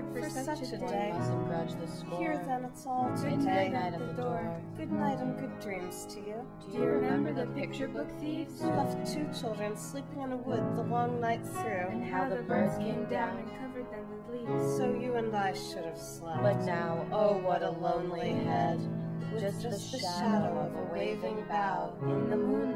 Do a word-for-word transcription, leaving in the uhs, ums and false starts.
Lord, for such a day. Here then it's all today at the door. Good night and good dreams to you. Do you remember the picture book thieves? Left two children sleeping in a wood the long night through. And how the birds came down and covered them with leaves. So you and I should have slept. But now, oh, what a lonely head. With just the shadow of a waving bough in the moonlight.